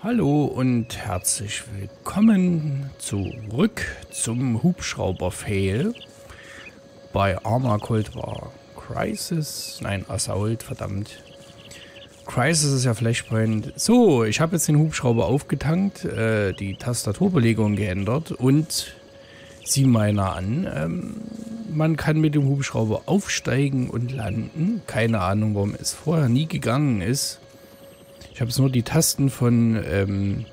Hallo und herzlich willkommen zurück zum Hubschrauber-Fail bei Arma Cold War Crisis. Nein, Assault, verdammt. Crisis ist ja Flashpoint. So, ich habe jetzt den Hubschrauber aufgetankt, die Tastaturbelegung geändert und sieh meiner an. Man kann mit dem Hubschrauber aufsteigen und landen. Keine Ahnung, warum es vorher nie gegangen ist. Ich habe jetzt nur die Tasten von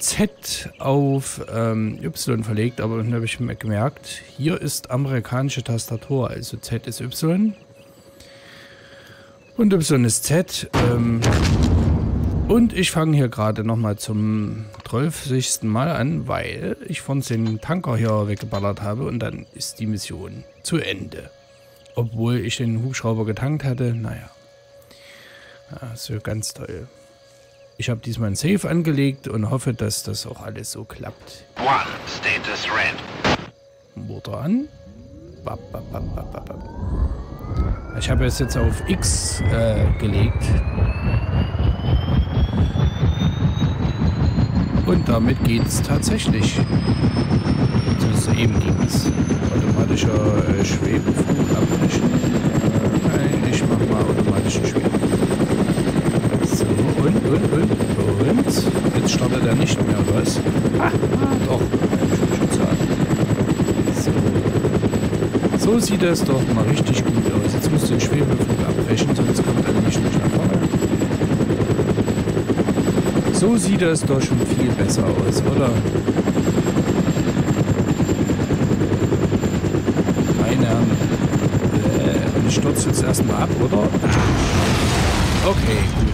Z auf Y verlegt, aber dann habe ich mir gemerkt, hier ist amerikanische Tastatur, also Z ist Y und Y ist Z. Und ich fange hier gerade nochmal zum 30. Mal an, weil ich vorhin den Tanker hier weggeballert habe und dann ist die Mission zu Ende. Obwohl ich den Hubschrauber getankt hatte, naja. Also ganz toll. Ich habe diesmal ein Safe angelegt und hoffe, dass das auch alles so klappt. Motor an. Ich habe es jetzt auf X gelegt. Und damit geht es tatsächlich. Das ist eben links. Automatischer Schwebeflug abbrechen. Nein, ich mache mal automatischen Schwebeflug. So, und. Jetzt startet er nicht mehr, was? Ah, doch. So. So sieht das doch mal richtig gut aus. Jetzt musst du den Schwebeflug abbrechen, sonst kommt er nämlich nicht nach vorne. So sieht das doch schon viel besser aus, oder? Meine Herren. Und ich stürze jetzt erstmal ab, oder? Okay, gut.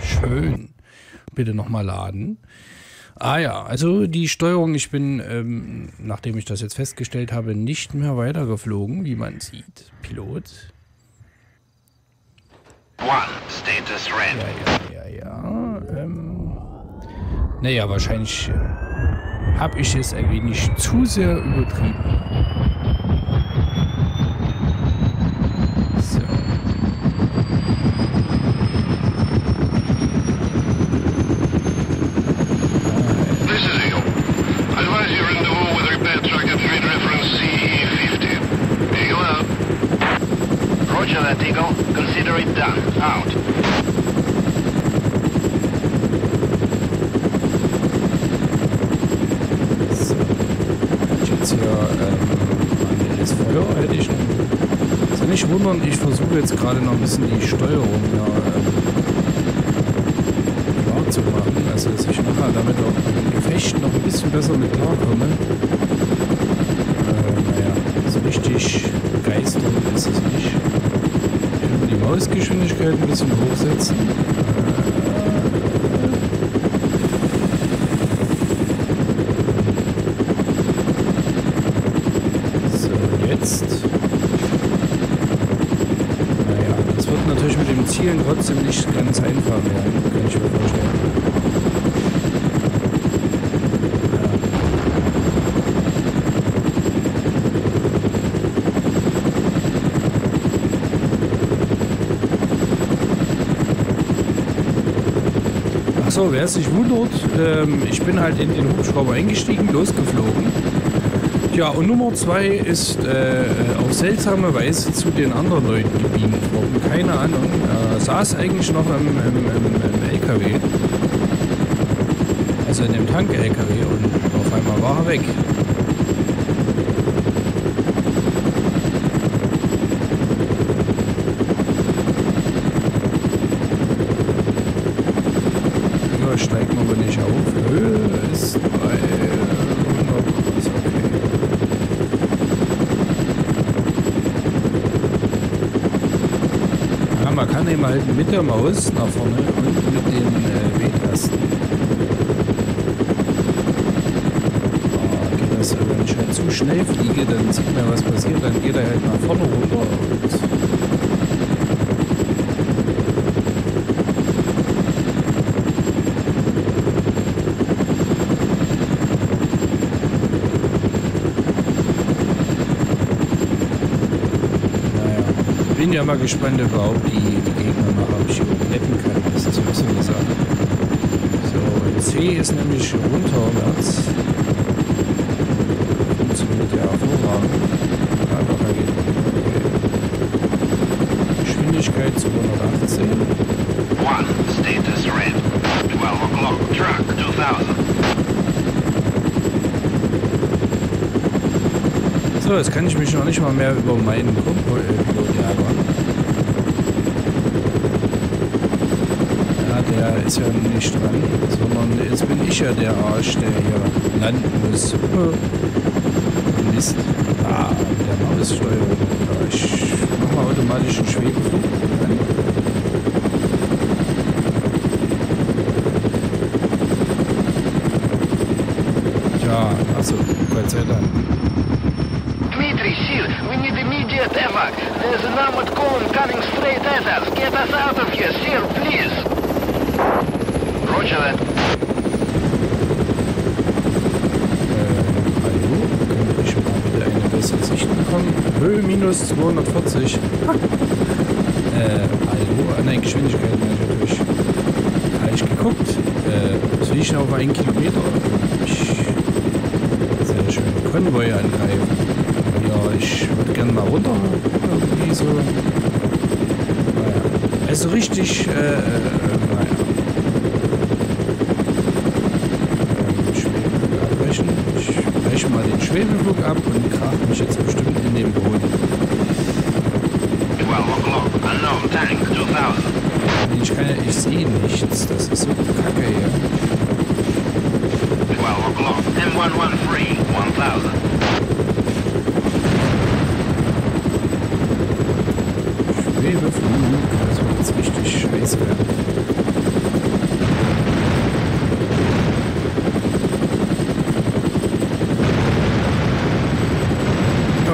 Schön. Bitte nochmal laden. Ah ja, also die Steuerung, ich bin, nachdem ich das jetzt festgestellt habe, nicht mehr weitergeflogen, wie man sieht. Pilot. Ja. Naja, wahrscheinlich habe ich es ein wenig zu sehr übertrieben. So. This is Eagle. I advise you rendezvous with repair truck at grid reference CE50. Eagle out. Roger that, Eagle. Consider it done. Out. Nicht wundern, ich versuche jetzt gerade noch ein bisschen die Steuerung klar zu machen, also dass ich nachher damit auch im Gefecht noch ein bisschen besser mit klarkomme. Naja, so richtig begeistert ist es nicht. Ich will die Mausgeschwindigkeit ein bisschen hochsetzen. So, jetzt. Natürlich mit dem Zielen trotzdem nicht ganz einfach werden, kann ich mir vorstellen. Achso, wer es sich wundert, ich bin halt in den Hubschrauber eingestiegen, losgeflogen. Ja, und Nummer 2 ist auf seltsame Weise zu den anderen Leuten gebeamt worden. Keine Ahnung. Saß eigentlich noch im LKW. Also in dem Tank-LKW und auf einmal war er weg. Ja, steigen wir aber nicht auf. Höhe ist bei... Man kann eben halt mit der Maus nach vorne und mit den W-Tasten. Geht das, wenn ich halt zu schnell fliege, dann sieht man, was passiert, dann geht er halt nach vorne runter. Ich bin ja mal gespannt, ob die Gegner mal retten können. Das ist ja auch so eine Sache. See ist nämlich runterwärts. Funktioniert ja hervorragend. Aber da geht man. Geschwindigkeit 218. 1, status red. 12 o'clock, truck 2000. So, jetzt kann ich mich noch nicht mal mehr über meinen Kumpel ärgern. Ja, ist ja nicht dran, sondern jetzt bin ich ja der Arsch, der hier landen muss. Mist. Ah, mit der Maussteuerung. Ja, ich mache mal automatisch einen Schwebeflug. Ja, achso, Gott sei Dank. Dmitri, Seal, we need immediate evac. There's an armored column coming straight at us. Get us out of here, Seal, please. Roger that. Hallo, könnte ich mal wieder eine bessere Sicht bekommen? Höhe minus 240. Hallo, an der Geschwindigkeit natürlich. Habe ich geguckt. Soll ich noch auf einen Kilometer? Sehr schön. Konvoi angreifen. Ja, ich würde gerne mal runter. Irgendwie so. Naja. Also richtig, naja. Ich breche mal den Schwebeflug ab und krach mich jetzt bestimmt in den Boden. 12 o'clock, unknown tank 2000. Ich sehe nichts, das ist so kacke hier. 12 o'clock, M113 1000. Schwebeflug, das wird jetzt richtig scheiße werden.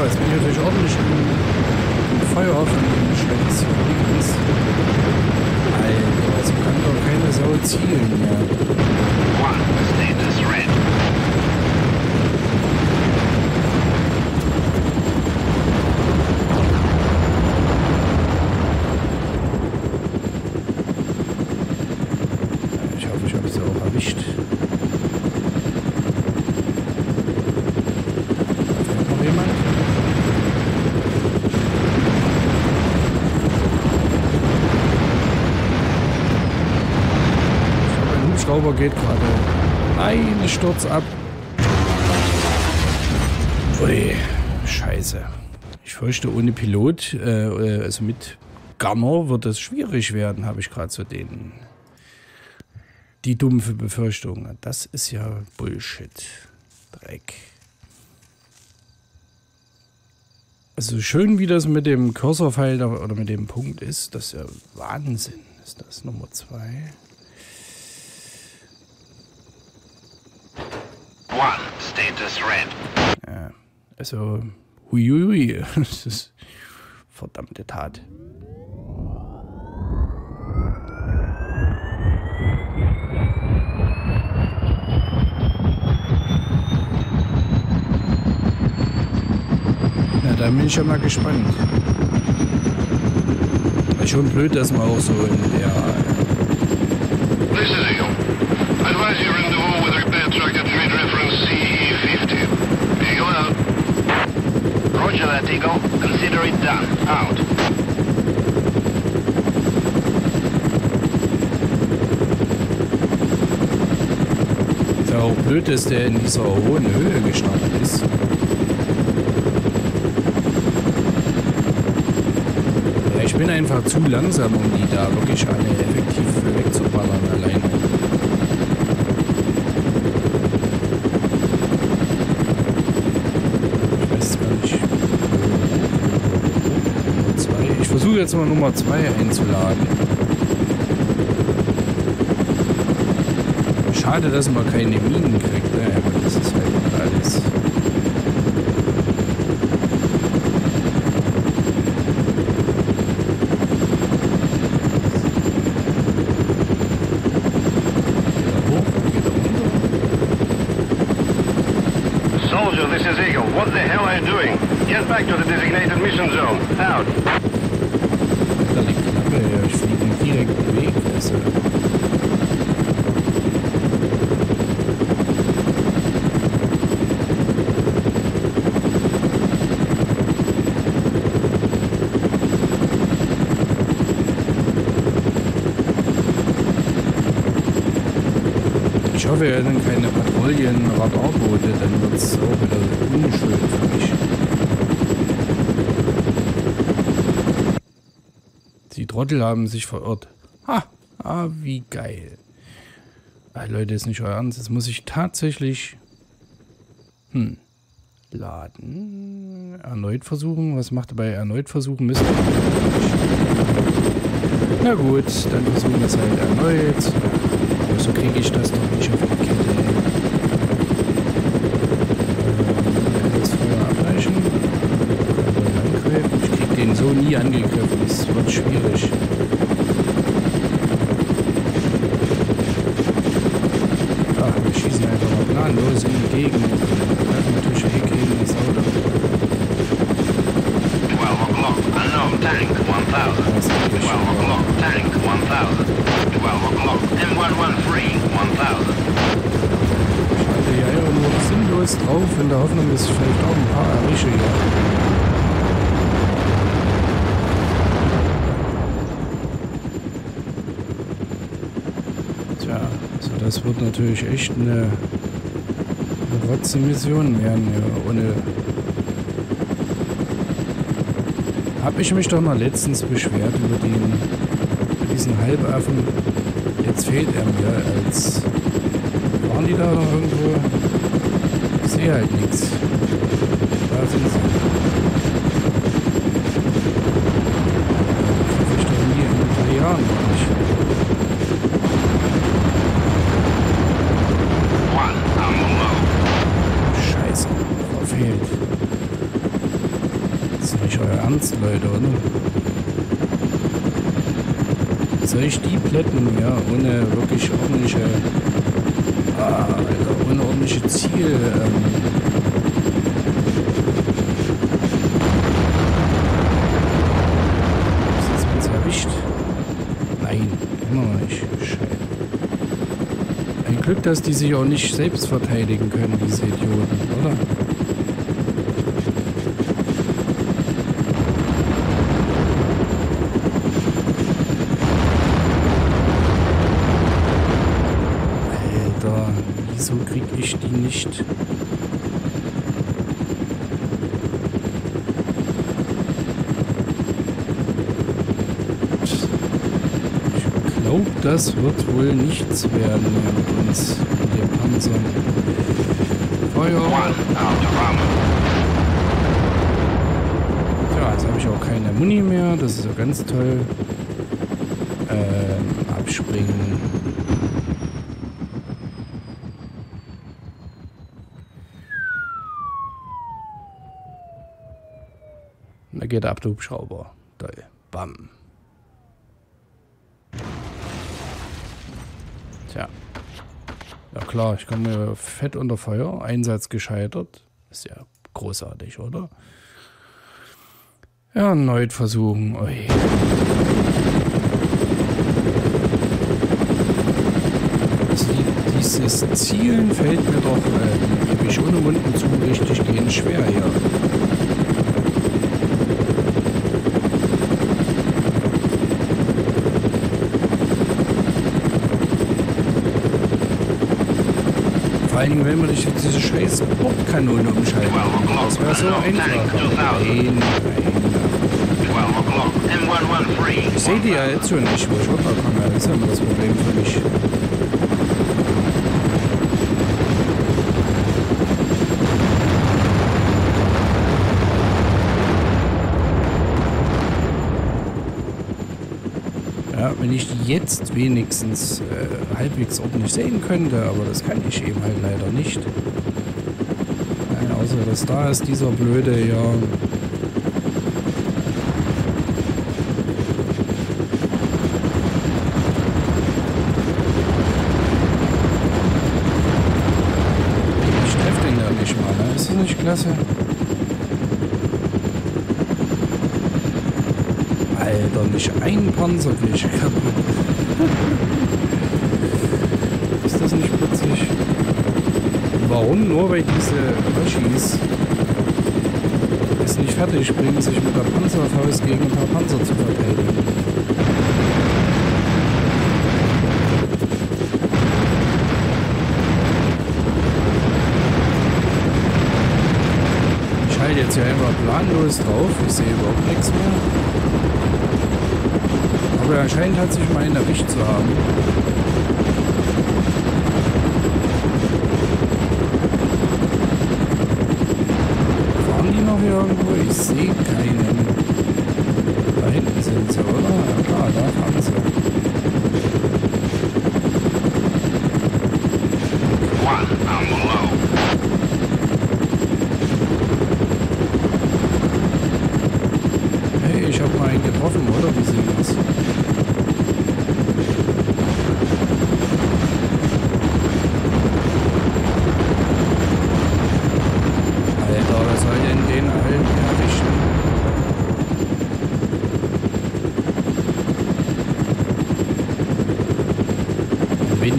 Jetzt bin ich natürlich ordentlich im Feuerofen und schlechtes Verhältnis. Alter, es kann doch keine Sau zielen mehr. One, status red. Ich hoffe, ich habe sie auch erwischt. Geht gerade. Nein, Sturz ab. Ui, scheiße. Ich fürchte, ohne Pilot, also mit Gunner wird das schwierig werden, habe ich gerade so die dumpfe Befürchtung. Das ist ja Bullshit. Dreck. Also schön, wie das mit dem Cursorpfeil oder mit dem Punkt ist. Das ist ja Wahnsinn. Ist das Nummer 2? One, status red. Ja, also, huiuiui, das ist verdammte Tat. Na, da bin ich ja mal gespannt. Ist schon blöd, dass man auch so in der... This is Eagle. Advise you rendezvous with repair truck at mid reference CE50. Eagle out. Roger that, Eagle. Consider it done. Out. Ist ja auch blöd, dass der in dieser hohen Höhe gestartet ist. Ja, ich bin einfach zu langsam, um die da wirklich alle effektiv wegzuballern alleine. Jetzt mal Nummer 2 einzuladen. Schade, dass man keine Minen kriegt, ne? Aber das ist halt alles. Geht er runter? Soldier, this is Eagle. What the hell are you doing? Get back to the designated mission zone. Out. Ich fliege einen direkten Weg, also Ich hoffe, er hat dann keine Patrouillen-Rabarboote, dann wird es auch wieder unschön für mich. Die Trottel haben sich verirrt. Ha! Ah, wie geil. Leute, ist nicht euer Ernst. Jetzt muss ich tatsächlich... Laden. Erneut versuchen. Was macht er bei erneut versuchen? Mist. Na gut, dann versuchen wir es halt erneut. Aber so kriege ich das doch nicht auf die Kette. Das vorher abweichen. Angreifen. Ich kriege den so nie angegriffen. Das wird schwierig. Ach, wir schießen einfach mal planlos in die Gegend. Tank 1000. 12 o'clock. Tank 1000. 12 o'clock. M113. 1000. Ich hatte ja immer nur sinnlos drauf in der Hoffnung, dass ich vielleicht auch ein paar erwische hier. Tja, also das wird natürlich echt eine Rotze-Mission werden hier ohne. Habe ich mich doch mal letztens beschwert über diesen Halbaffen. Jetzt fehlt er mir als... Waren die da noch irgendwo? Ich sehe halt nichts. Da sind sie. Das habe ich doch nie in ein paar Jahren noch nicht. Scheiße, verfehlt. Das ist nicht euer Ernst, Leute, oder? Soll ich die plätten, ja, ohne wirklich ordentliche, Alter, ohne ordentliche Ziel, Ist das jetzt erwischt? Nein, immer nicht. Scheiße. Ein Glück, dass die sich auch nicht selbst verteidigen können, diese Idioten, oder? So kriege ich die nicht. Ich glaube, das wird wohl nichts werden mit uns, mit dem Panzer. Feuer! Ja, jetzt habe ich auch keine Muni mehr, das ist ja ganz toll. Abspringen. Da geht ab der Hubschrauber. Toll. Bam. Tja. Ja klar, ich komme mir fett unter Feuer. Einsatz gescheitert. Ist ja großartig, oder? Ja, erneut versuchen. Oje. Also dieses Zielen fällt mir doch ewig ohne Mund und zu richtig gehen schwer hier. Vor allen Dingen, wenn man nicht diese scheiß Bordkanone umschalten. Das wäre so einfach. Nein, nein. Ich sehe die ja jetzt schon nicht, wo ich runterkomme. Das ist ja immer das Problem für mich. Ja, wenn ich die jetzt wenigstens halbwegs ordentlich sehen könnte, aber das kann ich eben halt leider nicht. Nein, außer dass da ist dieser blöde, ja. Ich treffe den ja nicht mal, ne? Ist das nicht klasse? Alter, nicht ein Panzer will ich kaputt. Ist das nicht witzig? Warum? Nur weil diese Röschis es nicht fertig bringen, sich mit der Panzerfaust gegen ein paar Panzer zu verteidigen. fahrlos drauf. Ich sehe überhaupt nichts mehr. Aber anscheinend hat sich mal einen erwischt zu haben. Fahren die noch hier irgendwo? Ich sehe keinen. Da hinten sind sie, oder? Ja klar, da fahren sie.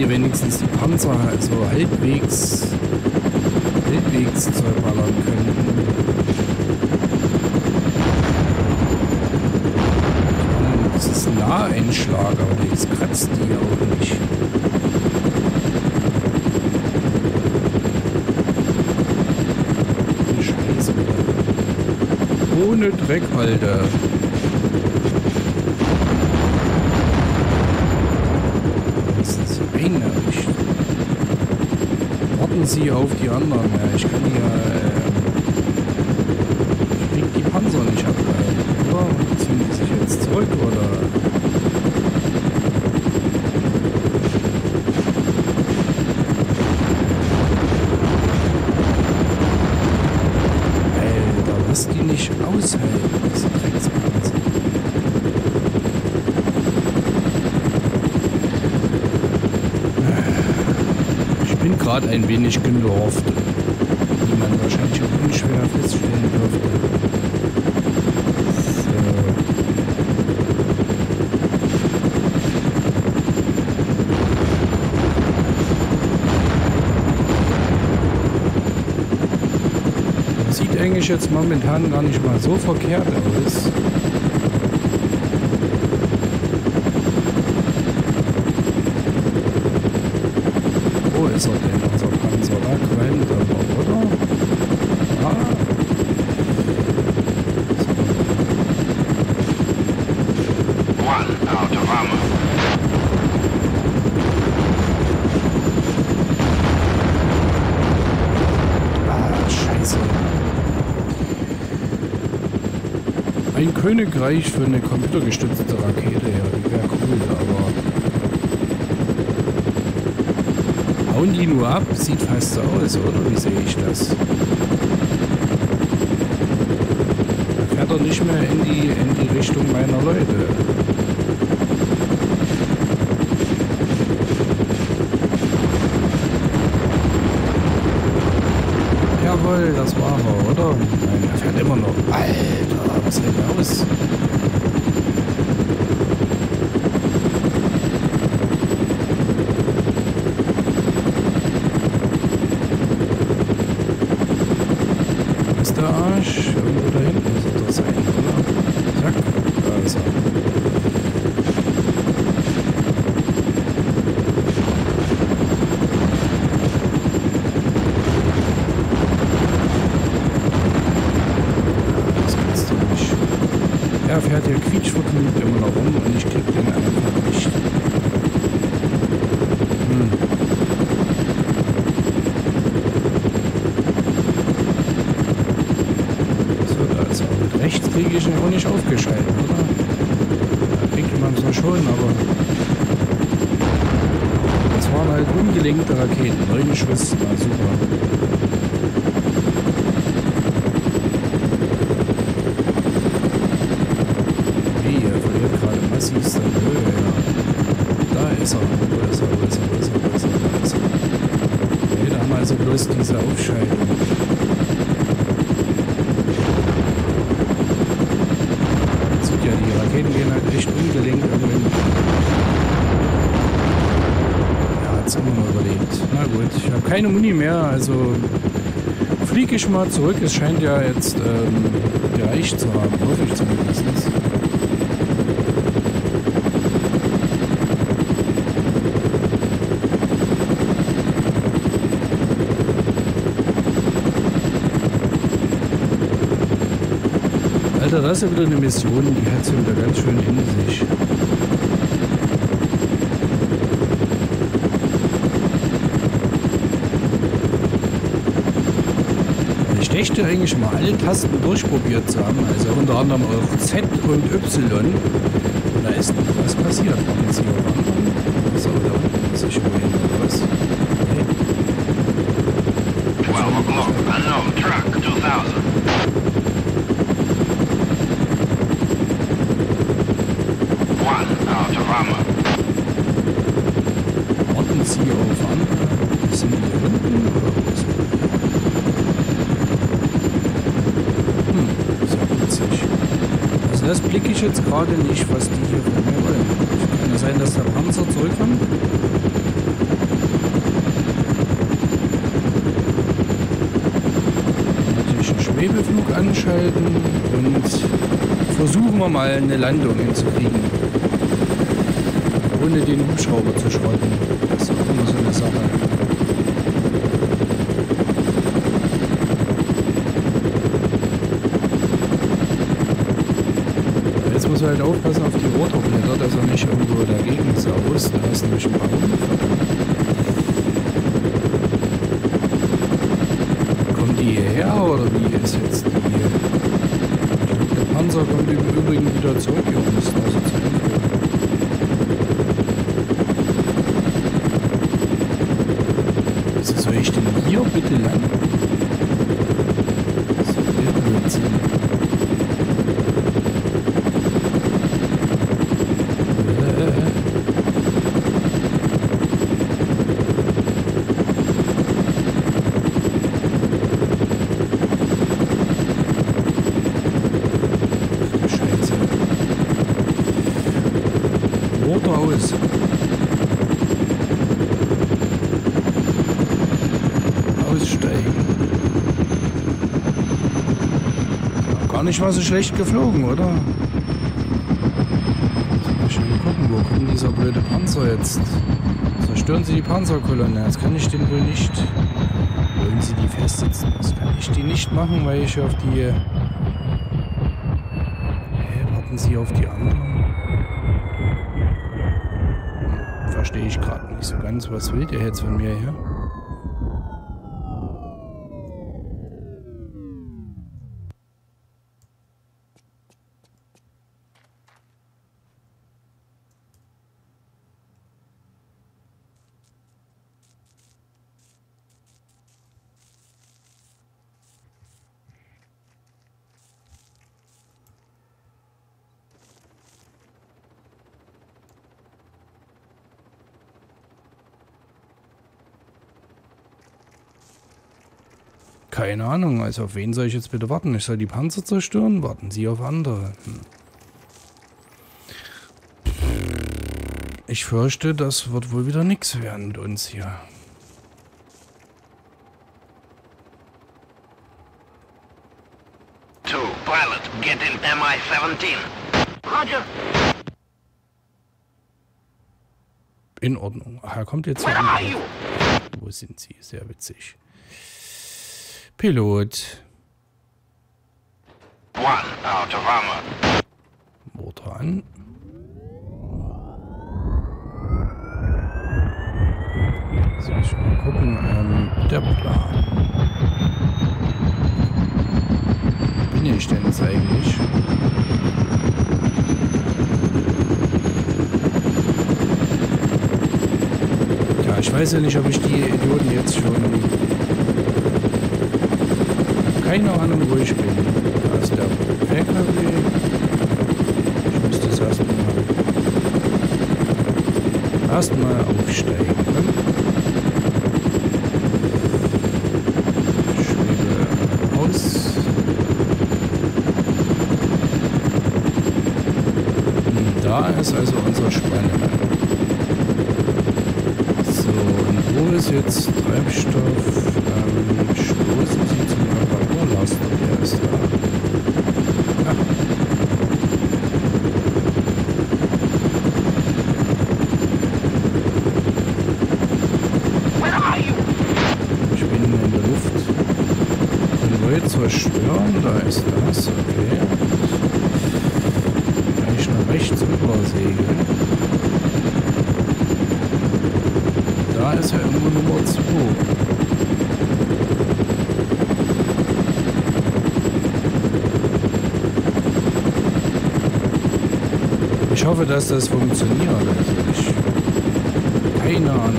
Wenigstens die Panzer so halbwegs zerballern könnten. Das ist ein Naheinschlag, aber das kratzt die auch nicht. Scheiße. Ohne Dreck, Alter. Warten Sie auf die anderen. Ich kann die ja. Ich krieg die Panzer nicht ab. Oder? Ziehen die sich jetzt zurück, oder? Alter, was die nicht aushalten, diese Dreckspanzer. Gerade ein wenig genervt, wie man wahrscheinlich auch unschwer feststellen dürfte. So. Das sieht eigentlich jetzt momentan gar nicht mal so verkehrt aus. Ein Königreich für eine computergestützte Rakete, ja, die wäre cool, aber... Hauen die nur ab? Sieht fast so aus, oder? Wie sehe ich das? Da fährt er nicht mehr in die Richtung meiner Leute. Jawohl, das war er, oder? Nein, er fährt immer noch. Alter! Was hält er aus? Wo ist der Arsch? Irgendwo da hinten muss er doch sein, oder? Zack, da ist er. Er fährt hier quietschvergnügt immer noch rum und ich krieg den einfach nicht. So, also mit rechts kriege ich ihn auch nicht aufgeschaltet, oder? Da kriegt man zwar schon, aber... Das waren halt ungelenkte Raketen, 9 Schuss, war super. Diese Aufschaltung. Man sieht ja, die Raketen gehen halt echt ungelenkt irgendwann. Ja, hat es immer noch überlebt. Na gut, ich habe keine Muni mehr, also fliege ich mal zurück. Es scheint ja jetzt gereicht zu haben, hoffe ich zumindest. Alter, das ist ja wieder eine Mission, die hat es ja wieder ganz schön in sich. Ich dächte eigentlich mal alle Tasten durchprobiert zu haben, also unter anderem auch Z und Y. Und da ist noch was passiert. Jetzt hier wandern. So, da unten ist schon hin oder was? Nee. 12 o'clock, unknown truck 2000. Warten Sie auf an. Sind wir hier unten oder was? Das ist ja witzig. Also das blicke ich jetzt gerade nicht, was die hier von mir wollen. Kann ja sein, dass der Panzer zurückkommt. Natürlich einen Schwebeflug anschalten und versuchen wir mal eine Landung hinzukriegen. Ohne den Hubschrauber zu schrauben. Das ist auch immer so eine Sache. Jetzt muss man halt aufpassen auf die Rotorblätter, dass er nicht irgendwo dagegen saust. Da ist nämlich ein Baum. Kommen die hierher oder wie ist jetzt die hier? Ich glaube, der Panzer kommt im Übrigen wieder zurück hier und ist da so zu. Soll ich denn hier bitte landen? Das wird der Blödsinn. Scheiße. Motor aus. Gar nicht mal so schlecht geflogen, oder? Mal schön gucken, wo kommt dieser blöde Panzer jetzt? Zerstören Sie die Panzerkolonne. Jetzt kann ich den wohl nicht. Wollen Sie die festsitzen? Das kann ich die nicht machen, weil ich auf die. Warten Sie auf die anderen. Verstehe ich gerade nicht so ganz. Was will der jetzt von mir hier? Keine Ahnung, also auf wen soll ich jetzt bitte warten? Ich soll die Panzer zerstören? Warten Sie auf andere. Ich fürchte, das wird wohl wieder nichts werden mit uns hier. Two, pilot, get in MI-17. Roger. In Ordnung. Ach, er kommt jetzt. Wo sind Sie? Sehr witzig. Pilot. One out of armor. Motor an. So, ich will mal gucken. Der Plan. Bin ich denn jetzt eigentlich? Ja, ich weiß ja nicht, ob ich die Idioten jetzt schon. Keine Ahnung, wo ich bin. Da ist der LKW. Ich müsste es erstmal aufsteigen. Ich schwebe aus. Und da ist also unser Spanne. So, und wo ist jetzt Treibstoff? Stoßen Sie zum Armagolaster, der ist da. Ach. Ich bin in der Luft. Konvoi zerstören, da ist das, okay. rechts rübersägen. Da ist ja irgendwo Nummer 2. Ich hoffe, dass das funktioniert. Also keine Ahnung.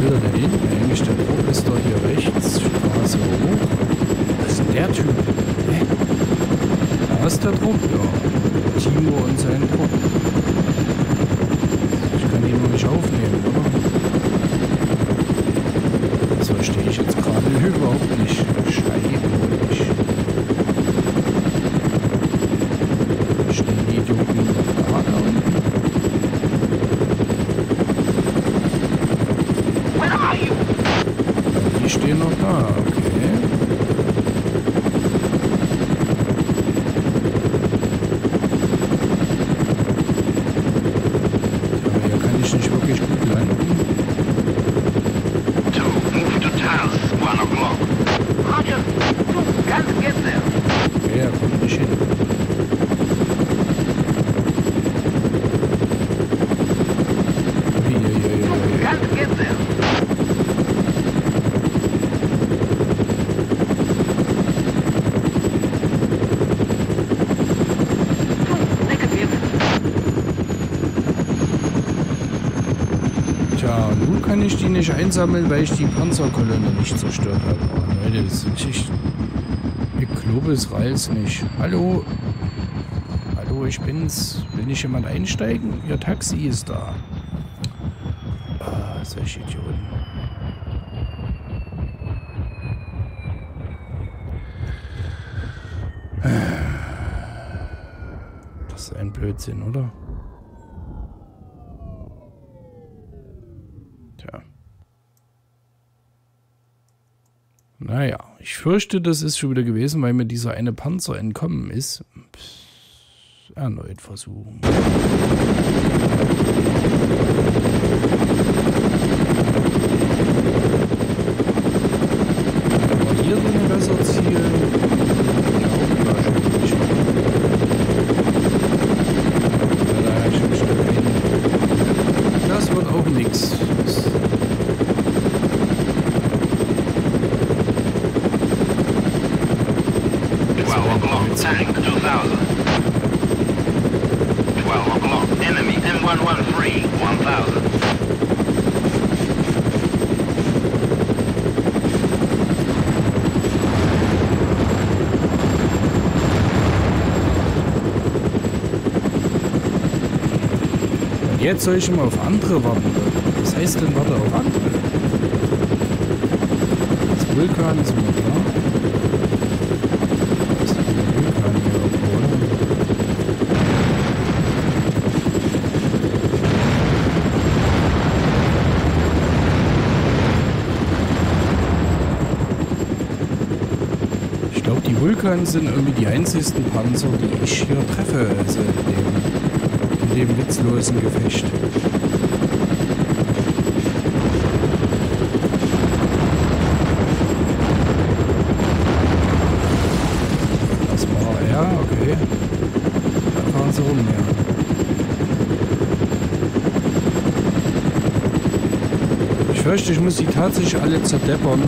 Will er denn hin? Eigentlich der Druck ist doch hier rechts. Straße hoch. Was ist denn der Typ? Hä? Da ist der Druck, ja. Timo und sein Druck. Ich kann ihn noch nicht aufnehmen, oder? Das verstehe ich jetzt gerade überhaupt nicht. Ich die nicht einsammeln, weil ich die Panzerkolonne nicht zerstört habe. Oh, Leute, das ist Geschichte. Ich glaube, es reizt nicht. Hallo? Hallo, ich bin's. Will nicht jemand einsteigen? Ihr Taxi ist da. Ah, solche Idioten. Das ist ein Blödsinn, oder? Naja, ich fürchte, das ist schon wieder gewesen, weil mir dieser eine Panzer entkommen ist. Pff, erneut versuchen. Aber hier sind wir besser zielen. Jetzt soll ich immer auf andere warten. Was heißt denn warte auf andere? Das Vulkan ist immer klar. Das ist der Vulkan hier irgendwo. Ich glaube, die Vulkan sind irgendwie die einzigsten Panzer, die ich hier treffe. Also dem witzlosen Gefecht. Das war ja, okay. Da fahren sie rum, ja. Ich fürchte, ich muss die tatsächlich alle zerdeppern,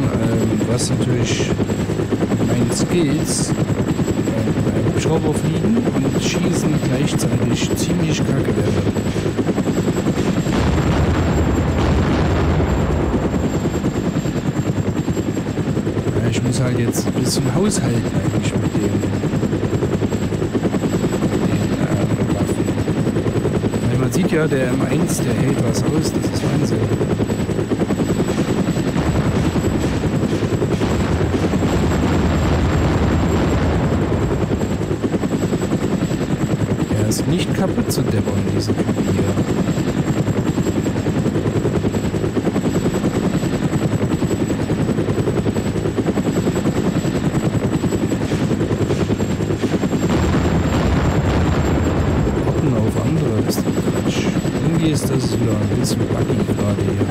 was natürlich meine Skills Hubschrauber fliegen und schießen gleichzeitig ziemlich kacke wäre. Ja, ich muss halt jetzt ein bisschen haushalten eigentlich mit den Waffen. Weil man sieht ja, der M1, der hält was aus, das ist Wahnsinn. Nicht kaputt zu deppern, diese Typen hier. Warten auf andere ist doch Quatsch. Irgendwie ist das wieder ein bisschen buggy gerade hier.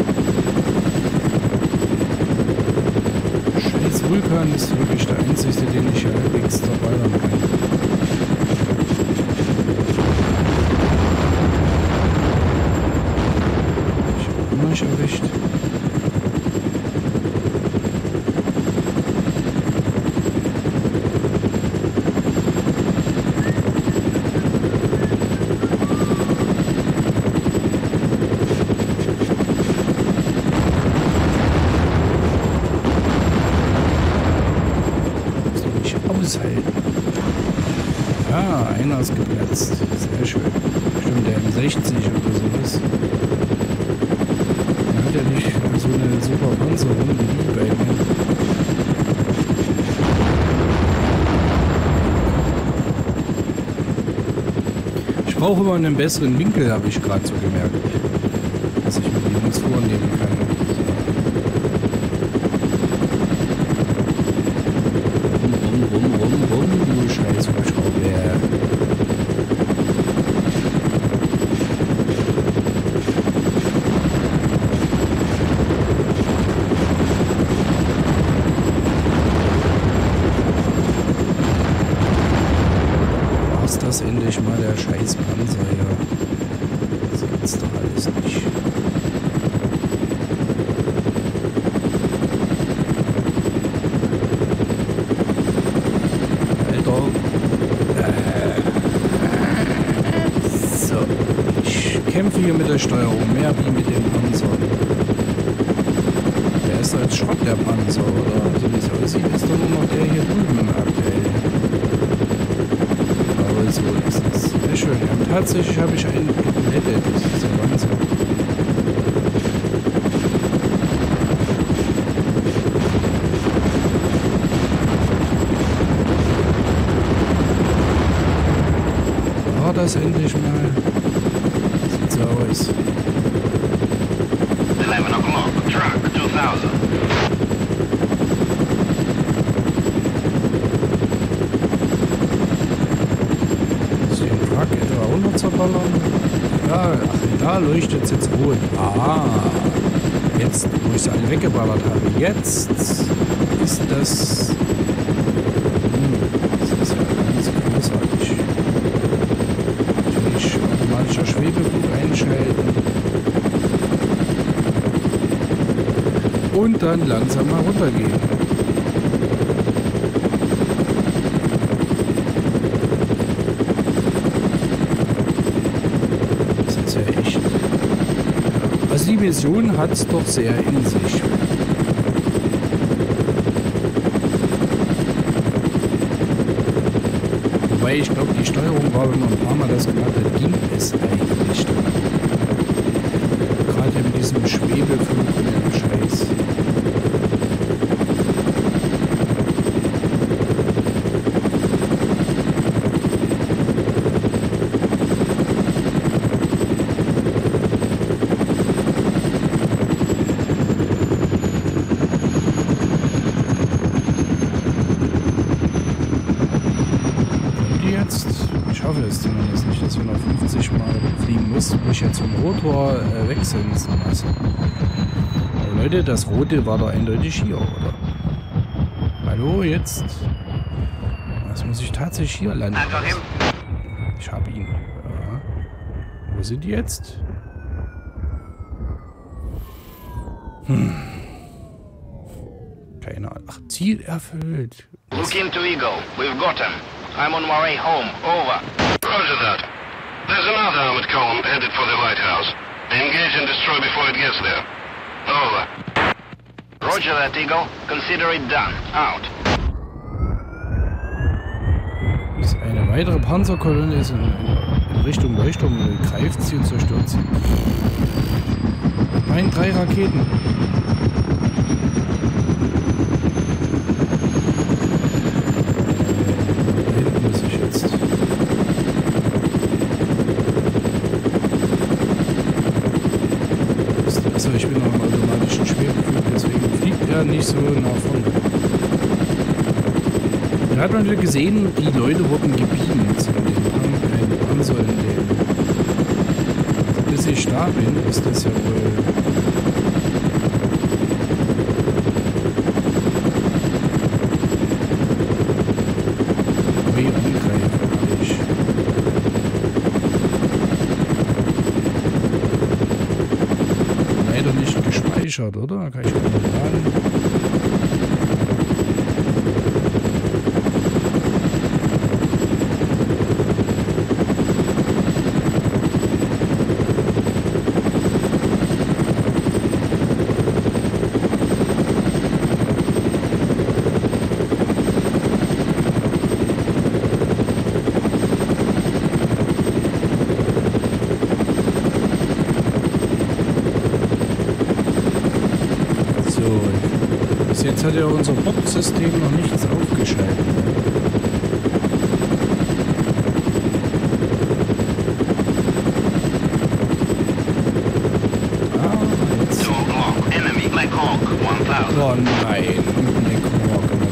Scheiße. Vulkan ist wirklich der einzige, den ich ja extra weitermache. Ich habe nicht erwischt. Geplatzt. Sehr schön. Stimmt, der M60 oder sowas. Der hat ja nicht so eine super Panzerung wie bei mir. Ich brauche immer einen besseren Winkel, habe ich gerade so gemerkt. Dass ich mir den jetzt vornehmen kann. Endlich mal der scheiß Panzer hier. Das gibt's doch alles nicht. Alter. So. Ich kämpfe hier mit der Steuerung mehr wie mit dem Panzer. Der ist als Schrott, der Panzer, oder? So wie es aussieht, ist doch nur noch der hier drüben im Abteil. So ist es. Sehr schön. Ja, tatsächlich habe ich einen geblättet. Das ist ja Wahnsinn. War das endlich mal? Sieht so aus. 11 o'clock, Truck 2000. Ja, ach, da leuchtet es jetzt rot. Ah, jetzt, wo ich sie alle weggeballert habe, jetzt ist das... das ist ja ganz großartig. Natürlich automatischer Schwebeflug einschalten. Und dann langsam mal runtergehen. Die Vision hat es doch sehr in sich. Wobei ich glaube, die Steuerung war, wenn man ein paar Mal das gemacht hat, ging es eigentlich dann. Gerade mit diesem Schwebeflug und dem Scheiß. Rotor wechseln müssen. Also, Leute, das Rote war doch eindeutig hier, oder? Hallo, jetzt? Was muss ich tatsächlich hier landen? Ich habe ihn. Ja. Wo sind die jetzt? Keine Ahnung. Ach, Ziel erfüllt. Look into Eagle. We've got him. I'm on my way home. Over. Roger that. There's another armored column headed for the lighthouse. Engage and destroy before it gets there. Over. Roger that, Eagle. Consider it done. Out. Eine weitere Panzerkolonne ist in Richtung Leuchtturm und greift sie und zerstört sie. Nein, 3 Raketen. Nicht so nach vorne. Da hat man wieder gesehen, die Leute wurden gebieben. Also in dem, bis ich da bin, ist das ja wohl angeschaut, oder? Kann ich mal sagen. Jetzt hat ja unser Bob-System noch nichts aufgeschaltet. Ah, jetzt. Oh nein,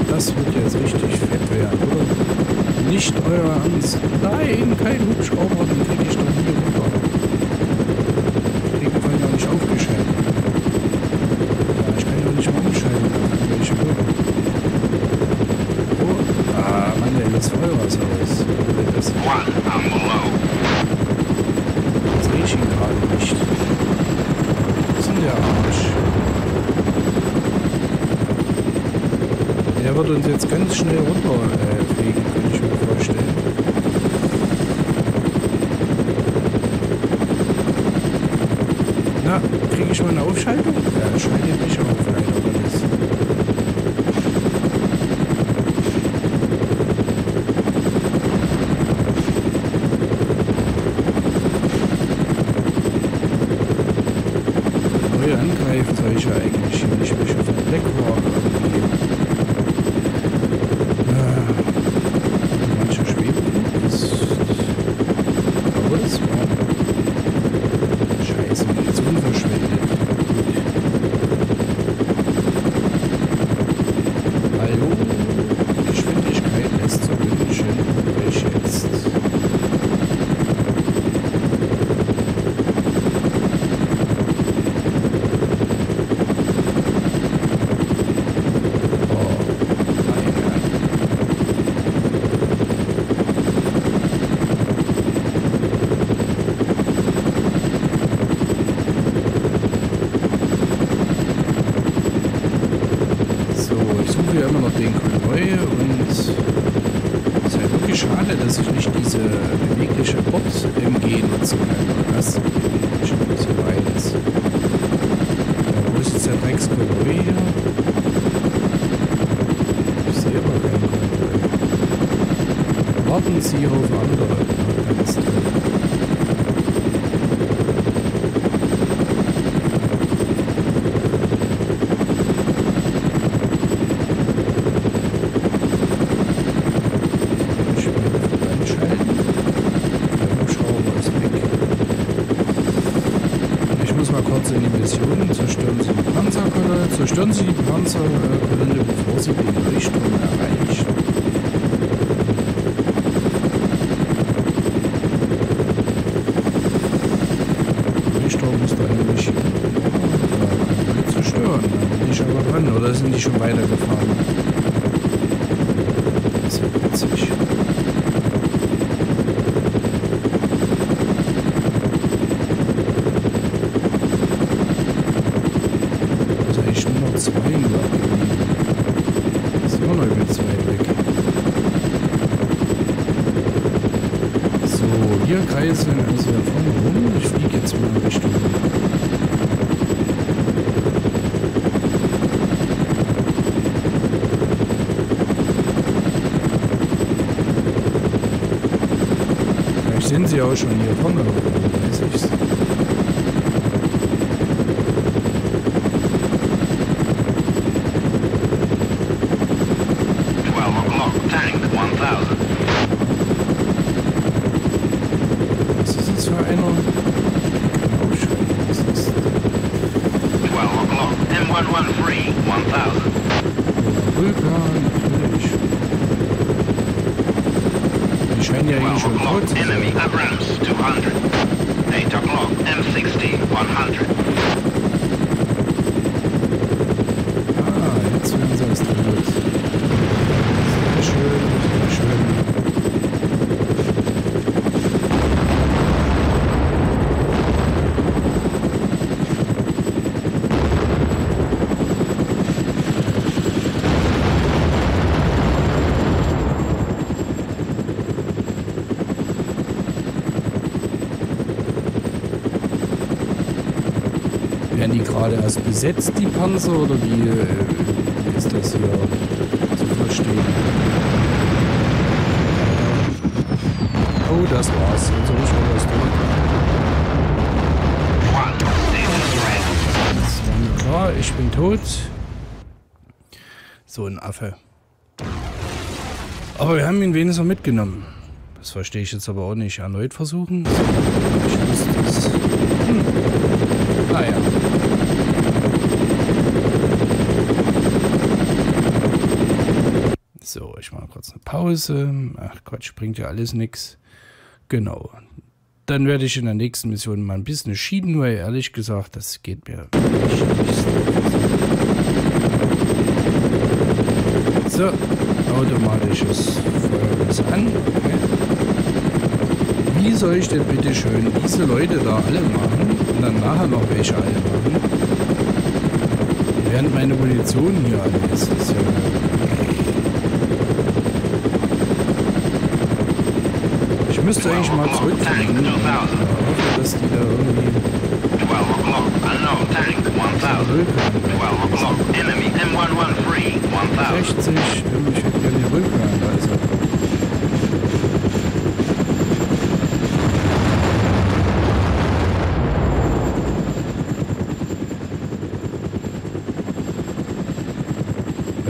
das wird jetzt richtig fett werden, oder? Nicht euer Ernst. Nein, kein Hubschrauber, den krieg ich doch hier runter. Den kriegen wir ja nicht aufgeschaltet. Ja, ich kann ja nicht mal umschalten. Das Feuer aus. Das sehe ich ihn gerade nicht. Das ist denn der Arsch? Der wird uns jetzt ganz schnell runterfliegen, kann ich mir vorstellen. Na, kriege ich mal eine Aufschaltung? Ja, schaltet mich auf, leider Gottes. Sie auf andere. Ganz toll. Ich will einschalten. Der Hubschrauber ist weg. Ich muss mal kurz in die Mission. Zerstören Sie die Panzerkolonne. Zerstören Sie die Panzerkolonne, bevor Sie den Leuchtturm erreicht. Oder sind die schon weitergefahren? Das ist ja witzig. Also eigentlich nur noch zwei im Block. Das ist immer noch übelst weit weg. So, hier kreiseln also da vorne rum. Ich fliege jetzt mal in Richtung. Sind sie auch schon hier vorne? Weiß ich's. Was ist das für einer? Was ist das? 12 o'clock, M113, 1000. Vulkan, natürlich. Die scheinen ja eigentlich schon tot zu sein. Abrams 200, 8 o'clock, M60, 100. Ah, jetzt werden sie erst drin. Sehr schön, sehr schön. die gerade erst besetzt, die Panzer, oder wie ist das hier zu verstehen? Oh, das war's. Jetzt habe ich schon was durch. Das war mir klar, ich bin tot. So ein Affe. Aber wir haben ihn wenigstens mitgenommen. Das verstehe ich jetzt aber auch nicht. Erneut versuchen? Ich wusste das. Naja. So, ich mache kurz eine Pause. Ach Quatsch, bringt ja alles nichts. Genau. Dann werde ich in der nächsten Mission mal ein bisschen schieben, weil ehrlich gesagt, das geht mir nicht. So. Automatisches Feuer ist an. Wie soll ich denn bitte schön diese Leute da alle machen und dann nachher noch welche alle machen? Während meine Munition hier alle ist. Das ist ja ich müsste eigentlich mal zurückfahren. Ich hoffe, dass die da irgendwie... 60, ich hätte gerne die Vulkan, also.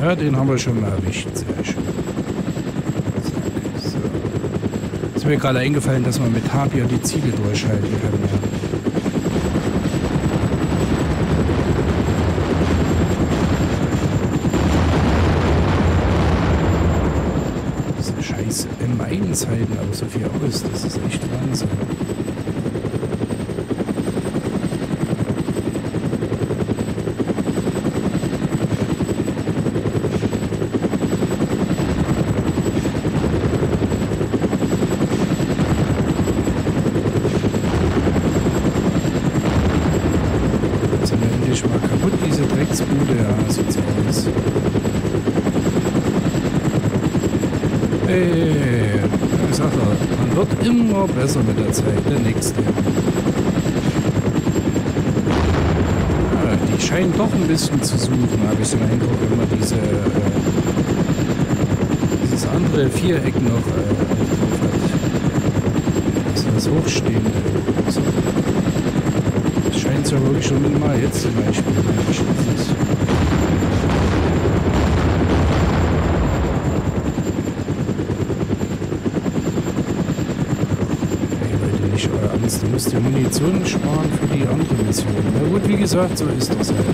Ja, den haben wir schon mal erwischt, sehr schön. So. Ist mir gerade eingefallen, dass man mit Tapir die Ziele durchhalten kann. Ja. Halten, aber so viel aus, das ist echt Wahnsinn. Jetzt sind wir endlich mal kaputt, diese Drecksbude, ja, sieht's aus. Hey. Sagt er, man wird immer besser mit der Zeit. Der nächste. Ah, die scheinen doch ein bisschen zu suchen, habe ich den Eindruck, wenn man diese, dieses andere Viereck noch drauf hat. Also das Hochstehende. Also, das scheint es ja wirklich schon minimal jetzt zum Beispiel. Du musst ja Munition sparen für die andere Mission. Na gut, wie gesagt, so ist das halt.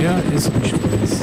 Er ist nicht weiß.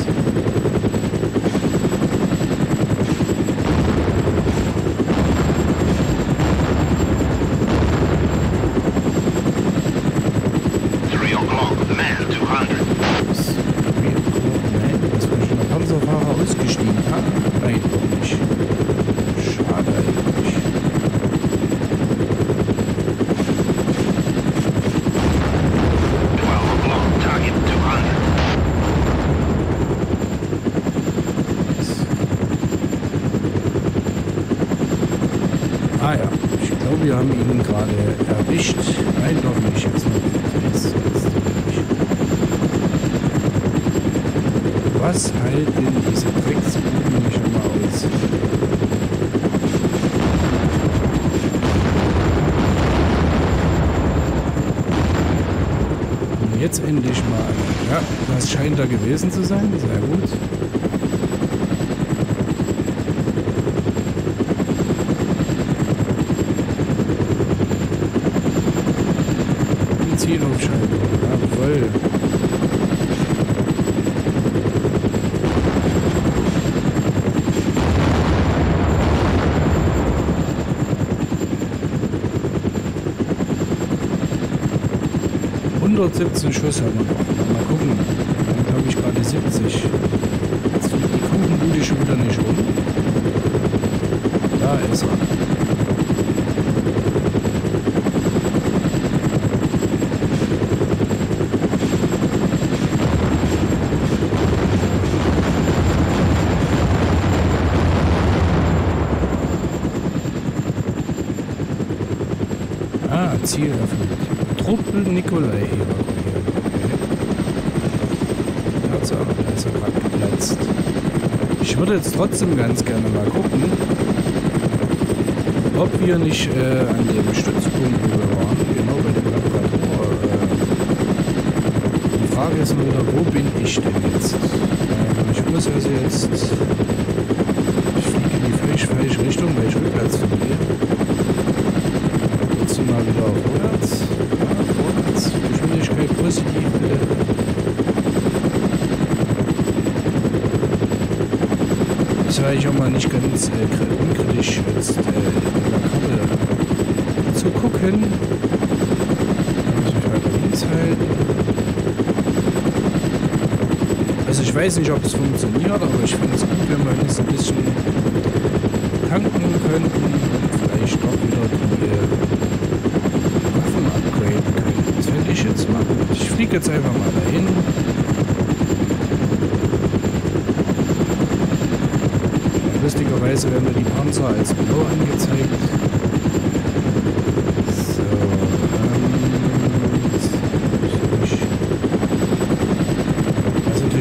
Was halten diese Drecksbuben nicht immer aus? Und jetzt endlich mal. Ja, das scheint da gewesen zu sein. Sehr gut. Die Zielumschaltung. Jawohl. Nur 17 Schuss haben wir noch. Mal gucken. Dann habe ich gerade 70. Jetzt fliegt die Kuchenbude schon wieder nicht rum. Da ist er. Ah, Ziel erfüllt. Truppel Nikolai. Okay. kurze Abkürzung abgeplatzt. Ich würde jetzt trotzdem ganz gerne mal gucken, ob wir nicht an dem Stützpunkt, wo wir waren, genau bei dem Labrador. Die Frage ist nur wieder, wo bin ich denn jetzt? Ich muss also jetzt... Ich fliege in die völlig falsche Richtung, weil ich rückwärts fliege. Jetzt mal wieder auf vorwärts. Vorwärts. Geschwindigkeit positiv, bitte. Das war ich auch mal nicht ganz unkritisch jetzt. Zu gucken. Da muss ich weiter links halten. Also ich weiß nicht, ob es funktioniert, aber ich finde es gut, wenn wir jetzt ein bisschen tanken könnten und vielleicht doch wieder die Waffen upgraden können. Das werde ich jetzt machen. Ich fliege jetzt einfach mal dahin. Lustigerweise werden mir die Panzer als blau angezeigt.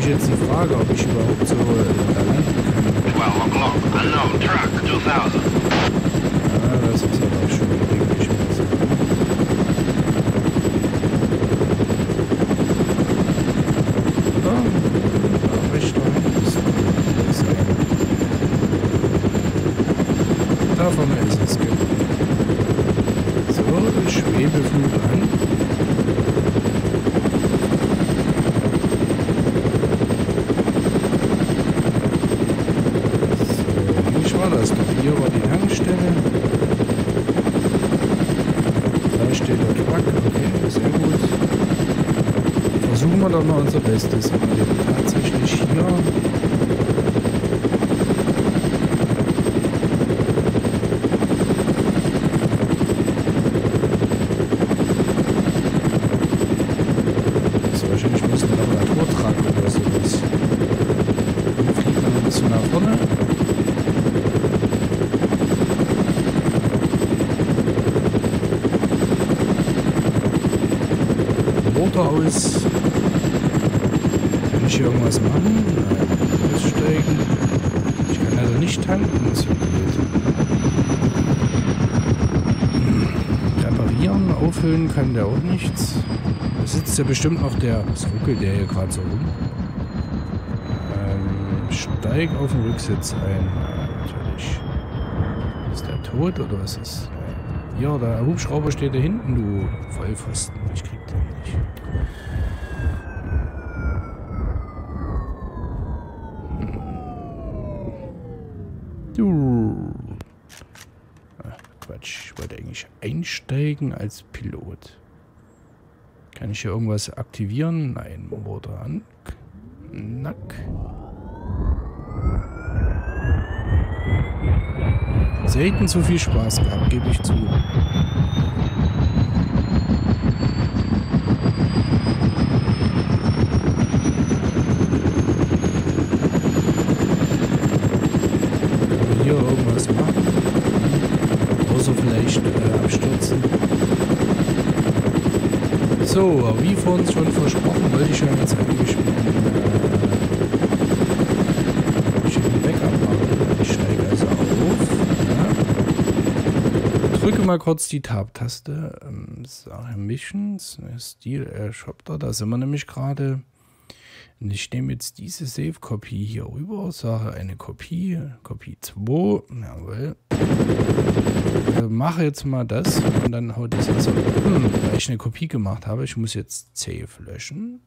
Jetzt die Frage, ob ich überhaupt so da landen kann. 12 o'clock, unknown truck 2000. Ah, das ist aber auch schon wirklich besser. Ah, recht rein. Da vorne ist es, genau. So, ich Schwebeflug an. Doch mal unser Bestes, wenn wir den tatsächlich hier das ist wahrscheinlich bloß ein Laboratortrag oder sowas. Dann fliegt man ein bisschen nach vorne. Motor aus. Kann ich hier irgendwas machen? Nein, aussteigen. Ich kann also nicht tanken, das ist ja blöd. Reparieren, auffüllen kann der auch nichts. Da sitzt ja bestimmt noch der... Was ruckelt der hier gerade so rum? Steig auf den Rücksitz ein. Natürlich. Ist der tot oder was ist? Ja, der Hubschrauber steht da hinten, du Vollpfosten. Ich krieg den nicht. Quatsch, ich wollte eigentlich einsteigen als Pilot. Kann ich hier irgendwas aktivieren? Nein, Motor an. Nack. Selten so viel Spaß gehabt, gebe ich zu. Abstürzen. So, wie vor uns schon versprochen, wollte ich ja jetzt eigentlich einen Backup machen. Ich steige also auf. Ja. Drücke mal kurz die Tab-Taste. Sache Missions, Stil, Shop da. Da sind wir nämlich gerade. Ich nehme jetzt diese Save-Kopie hier rüber. Sache eine Kopie. Kopie 2. Jawohl. Mache jetzt mal das und dann haut das also. Weil ich eine Kopie gemacht habe, ich muss jetzt Save löschen.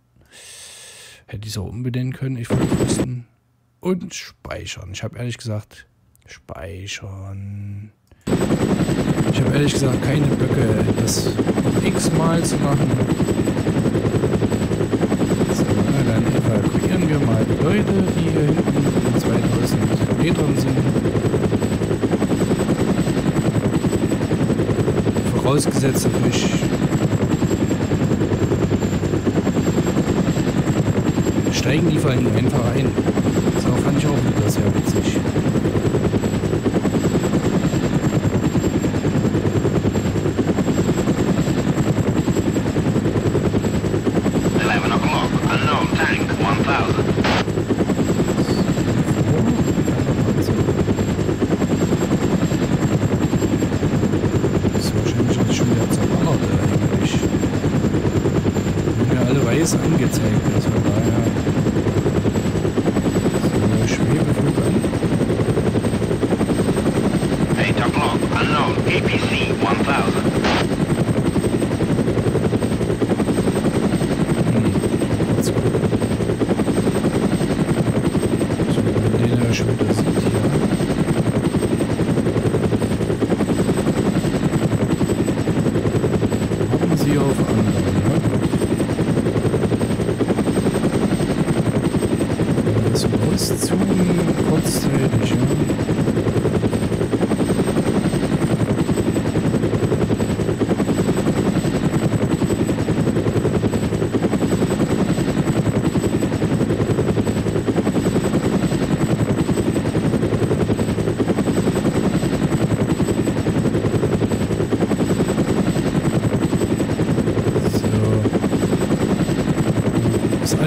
Hätte ich es auch umbenennen können. Ich wollte wussten. Und speichern. Ich habe ehrlich gesagt speichern. Ich habe ehrlich gesagt keine Böcke, das x-mal zu machen. So, na, dann evakuieren wir mal die Leute, die hier hinten in 2000 Metern sind. Ausgesetzt natürlich. Steigen die vor allem einfach ein. So fand ich auch wieder sehr witzig. Unknown tank 1000. Eis angezeigt ist. Von daher. So, Schwebeflug an. 8 o'clock, unknown, APC 1000.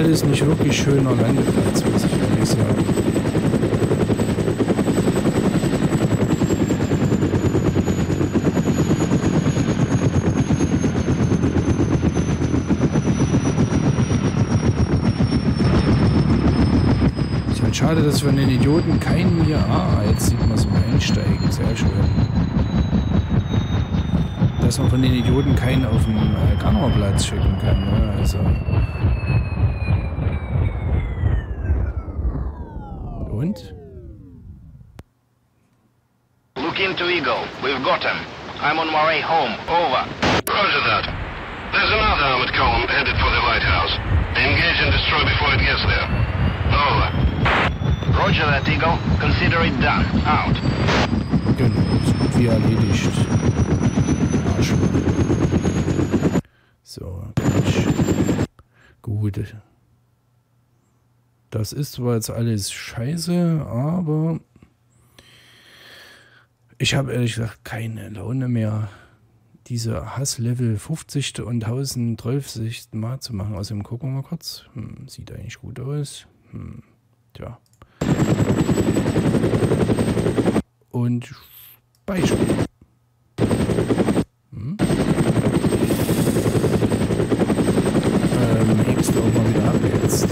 Ist nicht wirklich schön am Landeplatz, muss ich ehrlich sagen. Ist halt schade, dass von den Idioten keinen hier. Ah, jetzt sieht man es mal einsteigen. Sehr schön. Dass man von den Idioten keinen auf den Gannerplatz schicken kann. Ne? Also. Look into Eagle. We've got him. I'm on my way home. Over. Roger that. There's another armored column headed for the lighthouse. Engage and destroy before it gets there. Over. Roger that, Eagle. Consider it done. Out. Genau, so gut wie erledigt. Arschloch. So, gut. Das ist zwar jetzt alles scheiße, aber ich habe ehrlich gesagt keine Laune mehr, diese Hasslevel 50. und 1012. mal zu machen. Außerdem gucken wir mal kurz. Sieht eigentlich gut aus. Tja. Und Beispiel. Hängst du auch mal wieder ab jetzt.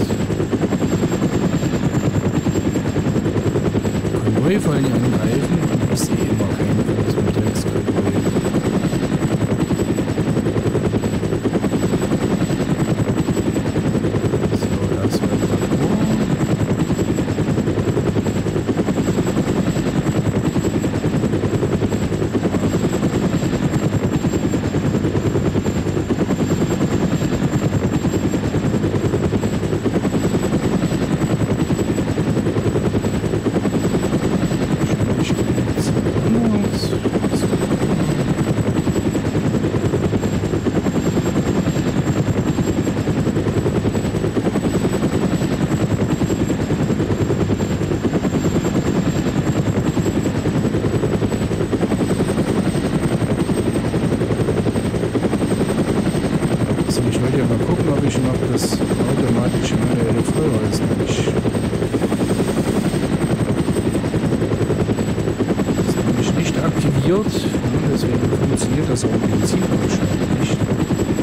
Fallen hier angreifen und ich sehe immer keinen von diesem Dreckskonvoi. So,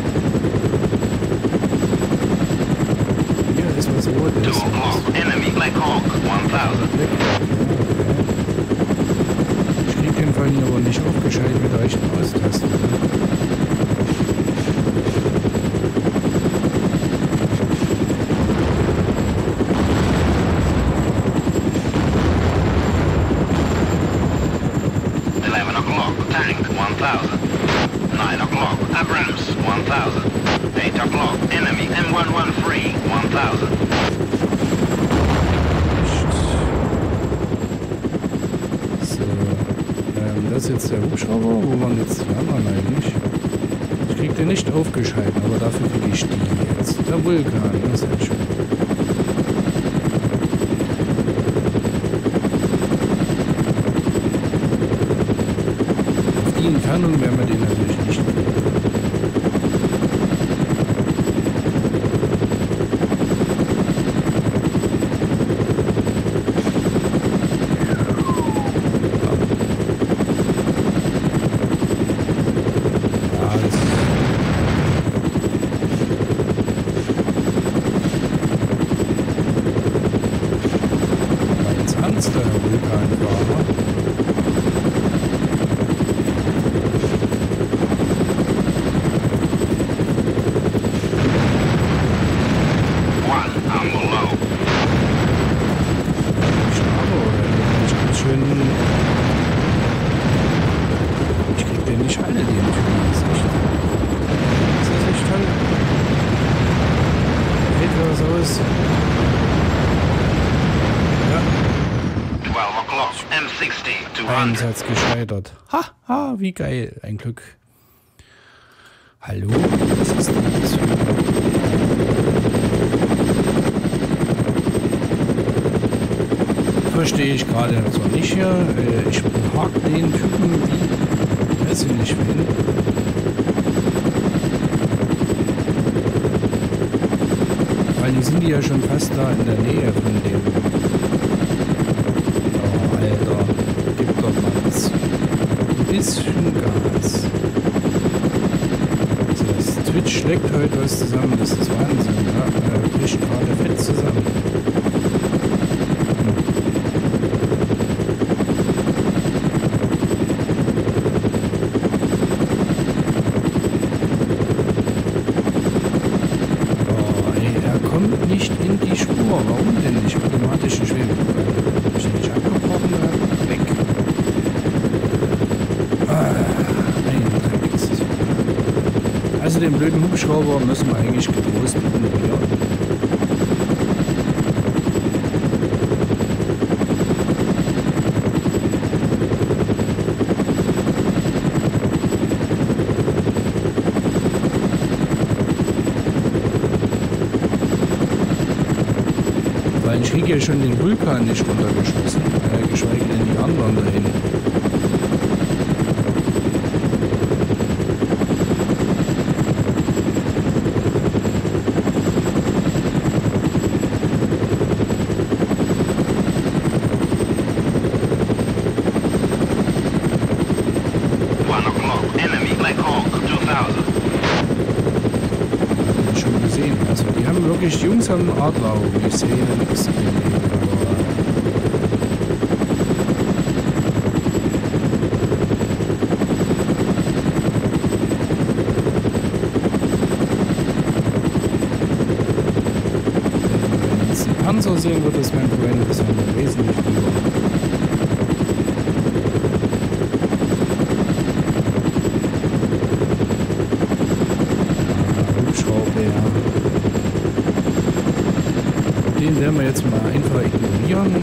das war nicht aufgeschalten, aber dafür kriege ich die jetzt. Der Vulkan, das ist ja schön. Auf die Entfernung werden wir den natürlich nicht kriegen. this. Ja. 12 o'clock, M60 to 100. Einsatz gescheitert. Ha, ha, wie geil. Ein Glück. Hallo? Was ist denn das für ein... Verstehe ich gerade so nicht hier. Ich mag den Typen, die... Weiß ich nicht, wen. Die sind ja schon fast da in der Nähe von dem. Oh, Alter, gib doch mal was. Ein bisschen Gas. Also das Twitch schlägt heute was zusammen, das ist Wahnsinn. Da bricht gerade fett zusammen. Den blöden Hubschrauber müssen wir eigentlich getrost ignorieren. Weil ich kriege ja schon den Vulkan nicht runtergeschossen, geschweige denn die anderen dahin. Die Jungs haben einen Adler, ich sehe ja nichts in dem Leben, aber... Wenn ich einen Panzer sehen würde, ist mein Problem, das wäre mir wesentlich lieber. Werden wir jetzt mal einfach ignorieren.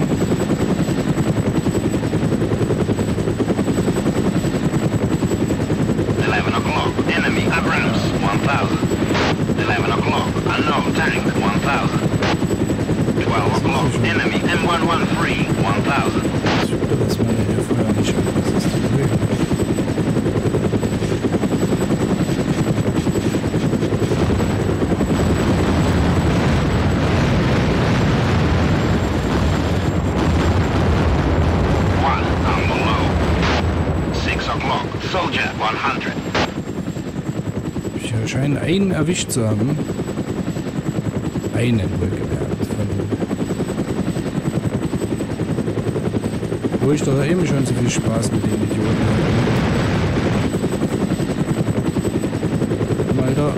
Einen erwischt zu haben. Einen wohlgemerkt. Wo ich doch eben schon so viel Spaß mit den Idioten habe. Mal da.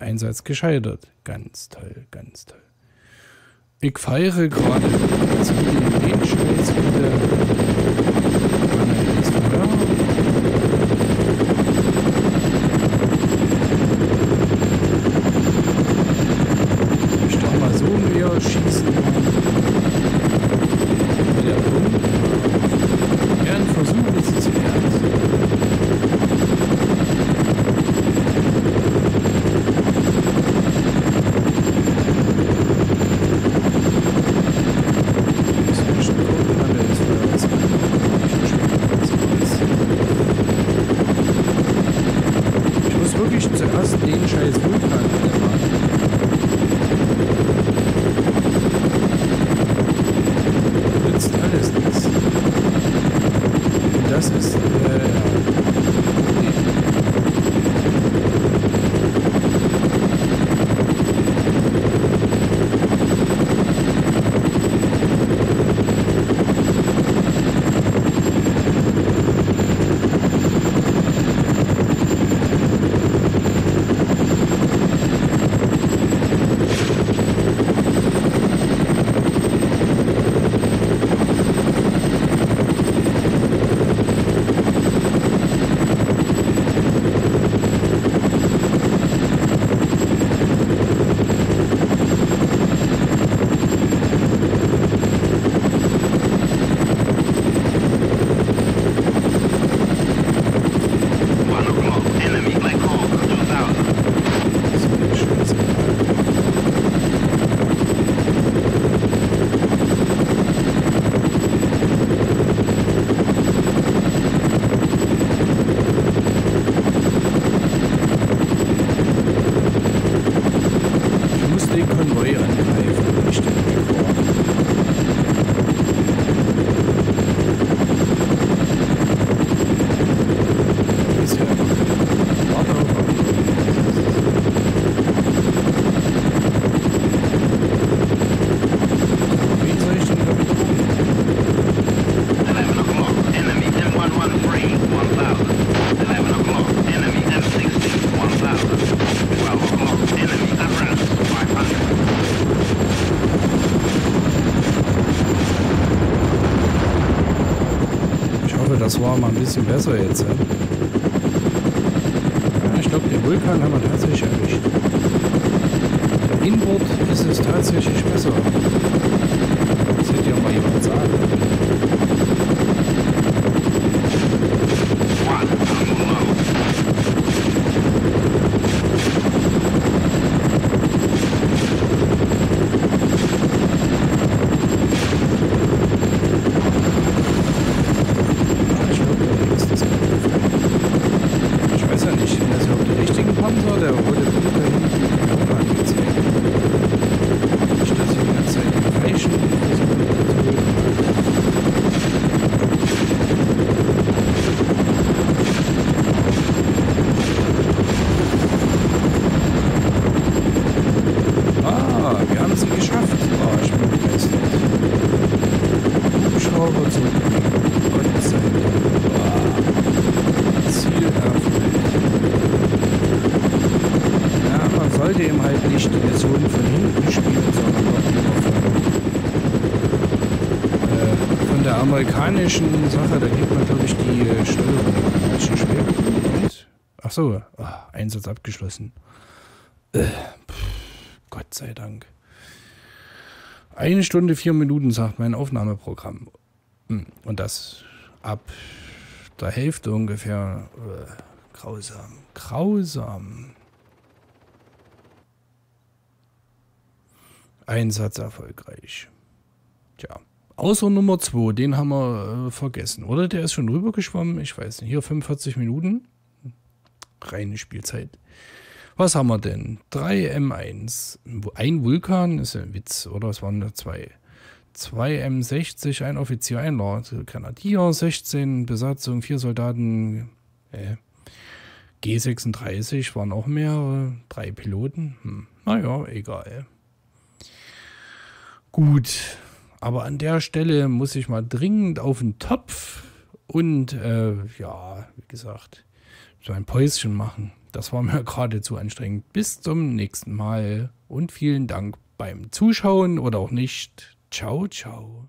Einsatz gescheitert. Ganz toll, ganz toll. Ich feiere gerade, dass wir den Menschenscheiß wieder anhältst, oder? Ich darf mal so mehr schießen. Wieder rum. Ja, ein Versuch ist es wert. konvoieren helfen, bestimmt geworden. Das war mal ein bisschen besser jetzt. Ja, ich glaube, den Vulkan haben wir tatsächlich erwischt. Inbord ist es tatsächlich besser. Das hätte ja mal jemand sagen. Amerikanischen Sache, da gibt man glaube ich die Steuerung ganz schön schwer. Achso, Einsatz abgeschlossen. Gott sei Dank. 1 Stunde 4 Minuten sagt mein Aufnahmeprogramm. Und das ab der Hälfte ungefähr. Grausam. Grausam. Einsatz erfolgreich. Tja. Außer Nummer 2, den haben wir vergessen. Oder der ist schon rübergeschwommen. Ich weiß nicht. Hier 45 Minuten. Reine Spielzeit. Was haben wir denn? 3 M1. Ein Vulkan ist ja ein Witz, oder? Es waren nur 2. 2 M60, ein Offizier, ein Grenadier, 16 Besatzung, 4 Soldaten. G36 waren auch mehrere. 3 Piloten. Naja, egal. Gut. Aber an der Stelle muss ich mal dringend auf den Topf und, ja, wie gesagt, so ein Päuschen machen. Das war mir gerade zu anstrengend. Bis zum nächsten Mal und vielen Dank beim Zuschauen oder auch nicht. Ciao, ciao.